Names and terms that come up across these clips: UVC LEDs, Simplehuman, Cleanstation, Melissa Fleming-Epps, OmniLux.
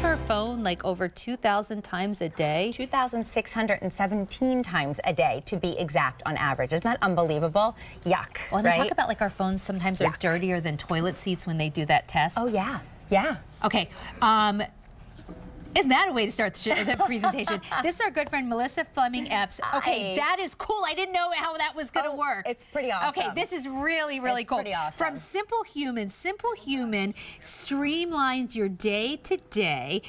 touch her phone like over 2,000 times a day? 2,617 times a day, to be exact, on average. Isn't that unbelievable? Yuck, well, right? They talk about like our phones sometimes are dirtier than toilet seats when they do that test. Oh, yeah. Yeah. Okay. Isn't that a way to start the presentation? This is our good friend, Melissa Fleming-Epps. Okay, that is cool. I didn't know how that was going to work. It's pretty awesome. Okay, this is really, really cool. Pretty awesome. From Simplehuman. Simplehuman streamlines your day-to-day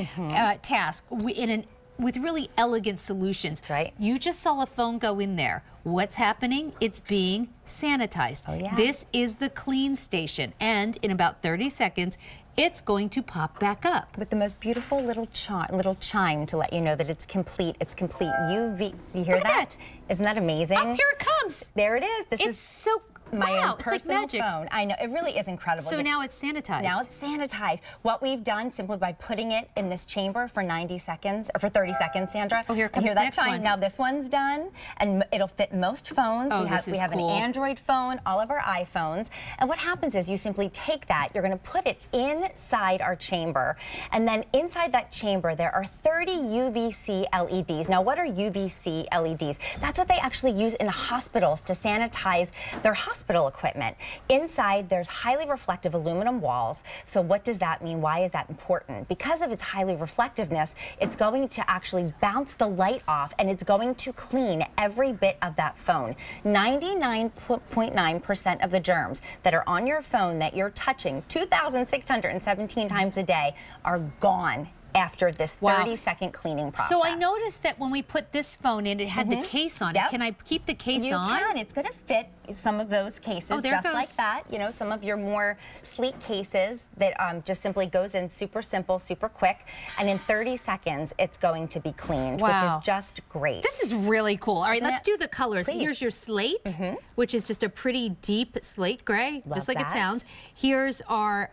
task with really elegant solutions. That's right. You just saw a phone go in there. What's happening? It's being sanitized. Oh, yeah. This is the clean station. And in about 30 seconds, it's going to pop back up. With the most beautiful little chime to let you know that it's complete. It's complete. UV, you hear that? Isn't that amazing? Oh, here it comes. There it is. This is so wow, it's like magic. Phone. I know, it really is incredible. So now it's sanitized. Now it's sanitized. What we've done simply by putting it in this chamber for 90 seconds, or for 30 seconds, Sandra. Oh, here comes the next one. Now this one's done, and it'll fit most phones. Oh, this is cool. We have an Android phone, all of our iPhones, and what happens is you simply take that, you're going to put it inside our chamber, and then inside that chamber there are 30 UVC LEDs. Now what are UVC LEDs? That's what they actually use in hospitals to sanitize their hospital equipment. Inside, there's highly reflective aluminum walls. So what does that mean? Why is that important? Because of its highly reflectiveness, it's going to actually bounce the light off, and it's going to clean every bit of that phone. 99.9% of the germs that are on your phone that you're touching 2,617 times a day are gone after this 30-second cleaning process. So I noticed that when we put this phone in, it had the case on it. Can I keep the case on? You can. It's going to fit some of those cases just like that. You know, some of your more sleek cases that just simply goes in super simple, super quick. And in 30 seconds, it's going to be cleaned, which is just great. This is really cool. All right, let's do the colors. Please. Here's your slate, which is just a pretty deep slate gray, just like it sounds. Here's our...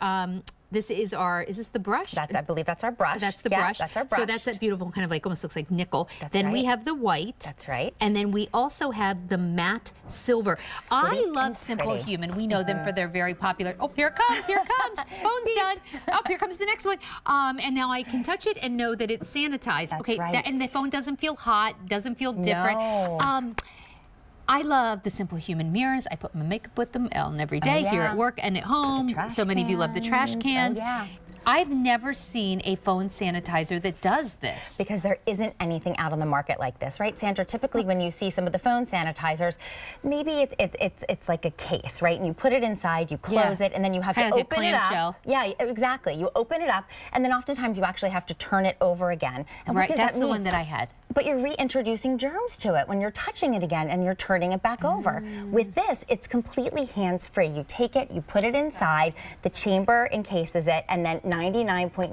this is our, is this the brush? I believe that's our brush. That's the brush. That's our brush. So that's that beautiful kind of like, almost looks like nickel. That's right. Then we have the white. That's right. And then we also have the matte silver. Sleek. I love Simplehuman. We know them for their very popular, oh, here it comes, here it comes. Phone's done. Oh, here comes the next one. And now I can touch it and know that it's sanitized. That's right. And the phone doesn't feel hot, doesn't feel different. No. I love the Simplehuman mirrors. I put my makeup with them on every day here at work and at home. So many of you love the trash cans. Oh, yeah. I've never seen a phone sanitizer that does this. Because there isn't anything out on the market like this, right, Sandra? Typically when you see some of the phone sanitizers, maybe it's like a case, right? And you put it inside, you close it, and then you have to open it up. Yeah, exactly. You open it up, and then oftentimes you actually have to turn it over again. And right, that's the one that I had. But you're reintroducing germs to it when you're touching it again and you're turning it back over. With this, it's completely hands-free. You take it, you put it inside, the chamber encases it, and then 99.9%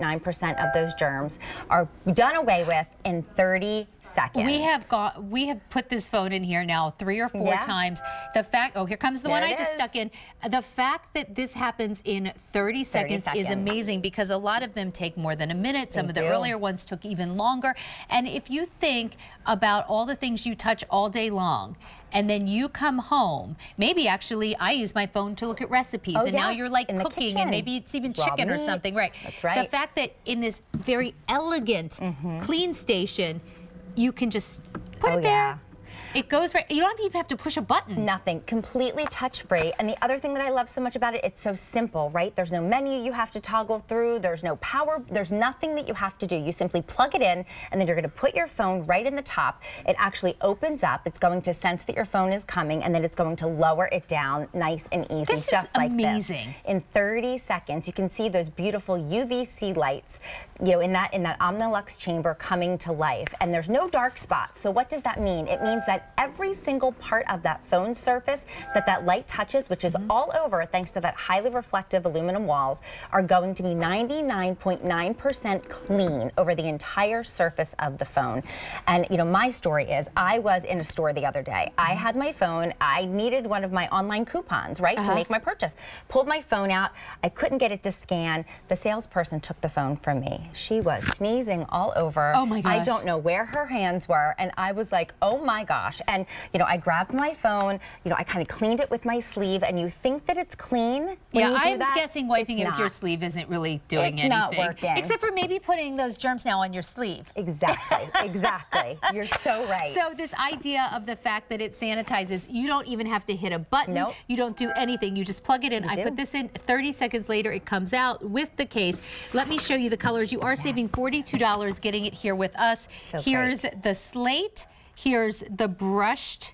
of those germs are done away with in 30 seconds. We have put this phone in here now 3 or 4 times. The fact, oh, here comes the one I just stuck in. The fact that this happens in 30 seconds is amazing, because a lot of them take more than a minute. Some of the earlier ones took even longer. And if you think about all the things you touch all day long, and then you come home. Maybe actually I use my phone to look at recipes, and now you're like cooking, and maybe it's even chicken or something, right? That's right. The fact that in this very elegant, clean station, you can just put it there. It goes right. You don't even have to push a button. Nothing. Completely touch-free. And the other thing that I love so much about it, it's so simple, right? There's no menu you have to toggle through. There's no power. There's nothing that you have to do. You simply plug it in, and then you're going to put your phone right in the top. It actually opens up. It's going to sense that your phone is coming, and then it's going to lower it down nice and easy, just like this. This is amazing. In 30 seconds, you can see those beautiful UVC lights, you know, in that OmniLux chamber coming to life. And there's no dark spots. So what does that mean? It means that every single part of that phone surface that light touches, which is all over, thanks to that highly reflective aluminum walls, are going to be 99.9% clean over the entire surface of the phone. And you know, my story is, I was in a store the other day. I had my phone. I needed one of my online coupons, right, to make my purchase. Pulled my phone out. I couldn't get it to scan. The salesperson took the phone from me. She was sneezing all over. Oh my gosh. I don't know where her hands were, and I was like, oh my gosh. gosh. And, you know, I grabbed my phone, you know, I kind of cleaned it with my sleeve, and you think that it's clean when you do I'm that, guessing wiping it with your sleeve isn't really doing anything. Not working. Except for maybe putting those germs now on your sleeve. Exactly, exactly. You're so right. So this idea of the fact that it sanitizes, you don't even have to hit a button. Nope. You don't do anything. You just plug it in. I put this in, 30 seconds later it comes out with the case. Let me show you the colors. You are saving $42 getting it here with us. So here's the slate, here's the brushed,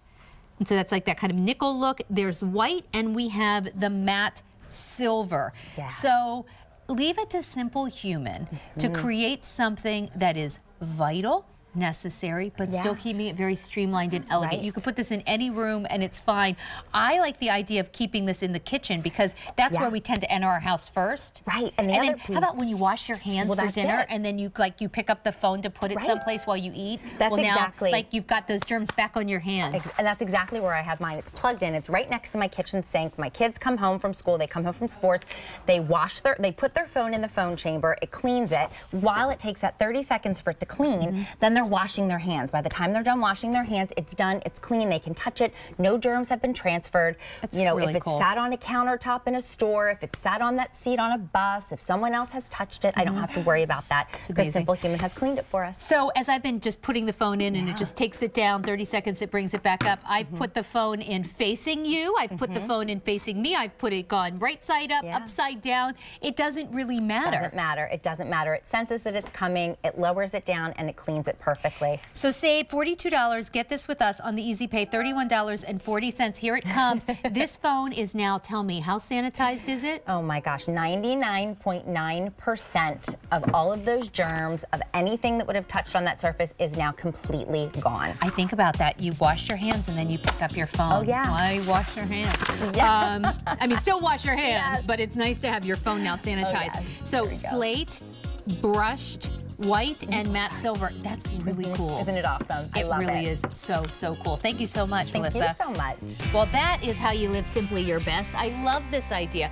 so that's like that kind of nickel look. There's white, and we have the matte silver. Yeah. So leave it to Simplehuman to create something that is vital, necessary, but still keeping it very streamlined and elegant. You can put this in any room and it's fine. I like the idea of keeping this in the kitchen because that's where we tend to enter our house first. Right. And, then how about when you wash your hands for dinner and then you you pick up the phone to put it someplace while you eat? That's now, like, you've got those germs back on your hands. And that's exactly where I have mine. It's plugged in. It's right next to my kitchen sink. My kids come home from school, they come home from sports, they wash their put their phone in the phone chamber, it cleans it. While it takes that 30 seconds for it to clean, then they're washing their hands. By the time they're done washing their hands, it's done, it's clean, they can touch it, no germs have been transferred. That's really if it's sat on a countertop in a store, if it's sat on that seat on a bus, if someone else has touched it, I don't have to worry about that because Simplehuman has cleaned it for us. So as I've been just putting the phone in and it just takes it down, 30 seconds it brings it back up, I've put the phone in facing you, I've put the phone in facing me, I've put it gone right side up, upside down, it doesn't really matter. It doesn't matter, it doesn't matter. It senses that it's coming, it lowers it down, and it cleans it perfectly. So save $42, get this with us on the Easy Pay, $31.40. Here it comes. This phone is now, tell me, how sanitized is it? Oh my gosh, 99.9% of all of those germs, of anything that would have touched on that surface, is now completely gone. I think about that. You wash your hands and then you pick up your phone. Oh yeah. Why wash your hands? I mean, still wash your hands, but it's nice to have your phone now sanitized. Oh, yes. So slate, brushed, white, and matte silver. That's really cool. Isn't it awesome? I love it. It really is so, so cool. Thank you so much, Melissa. Thank you so much. Well, that is how you live simply your best. I love this idea.